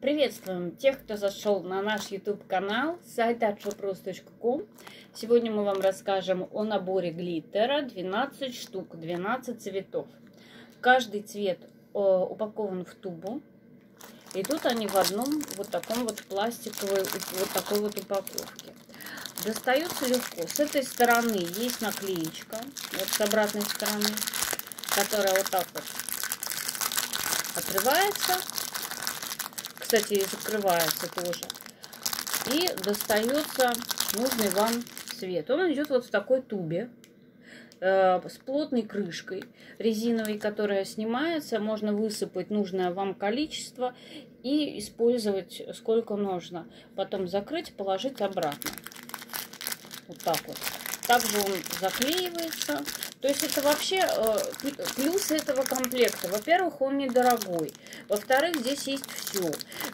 Приветствуем тех, кто зашел на наш YouTube-канал с сайта artshop-rus.com. Сегодня мы вам расскажем о наборе глиттера 12 штук, 12 цветов. Каждый цвет упакован в тубу. Идут они в одном вот таком вот пластиковой вот такой вот упаковке. Достается легко. С этой стороны есть наклеечка, вот с обратной стороны, которая вот так вот отрывается. Кстати, и закрывается тоже. И достается нужный вам цвет. Он идет вот в такой тубе с плотной крышкой резиновой, которая снимается. Можно высыпать нужное вам количество и использовать сколько нужно. Потом закрыть, положить обратно. Вот так вот. Также он заклеивается. То есть это вообще плюс этого комплекта. Во-первых, он недорогой. Во-вторых, здесь есть все.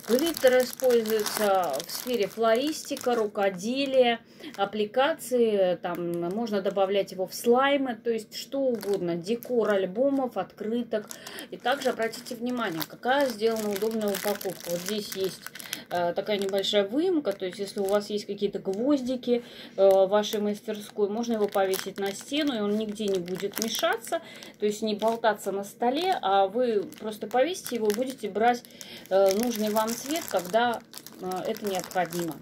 Глиттер используется в сфере флористика, рукоделия, аппликации. Там можно добавлять его в слаймы, то есть что угодно. Декор альбомов, открыток. И также обратите внимание, какая сделана удобная упаковка. Вот здесь есть такая небольшая выемка. То есть если у вас есть какие-то гвоздики в вашей мастерской, можно его повесить на стену, и он нигде не будет мешаться, то есть не болтаться на столе, а вы просто повесите его, будете брать нужный вам цвет, когда это необходимо.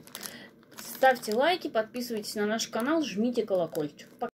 Ставьте лайки, подписывайтесь на наш канал, жмите колокольчик. Пока.